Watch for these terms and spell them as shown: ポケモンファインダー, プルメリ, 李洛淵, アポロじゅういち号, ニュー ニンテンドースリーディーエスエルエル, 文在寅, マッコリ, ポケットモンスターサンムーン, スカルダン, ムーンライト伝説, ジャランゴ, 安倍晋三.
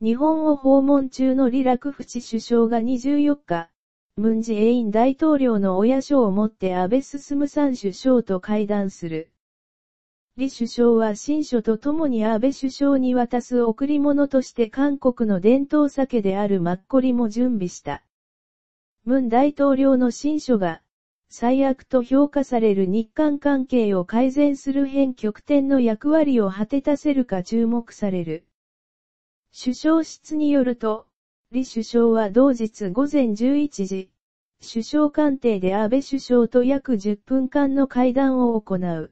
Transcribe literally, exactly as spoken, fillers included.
日本を訪問中の李洛淵首相がにじゅうよっか、文在寅大統領の親書を持って安倍晋三首相と会談する。李首相は親書とともに安倍首相に渡す贈り物として韓国の伝統酒であるマッコリも準備した。文大統領の親書が、最悪と評価される日韓関係を改善する変極点の役割を果てたせるか注目される。首相室によると、李首相は同日午前じゅういちじ、首相官邸で安倍首相と約じゅっぷんかんの会談を行う。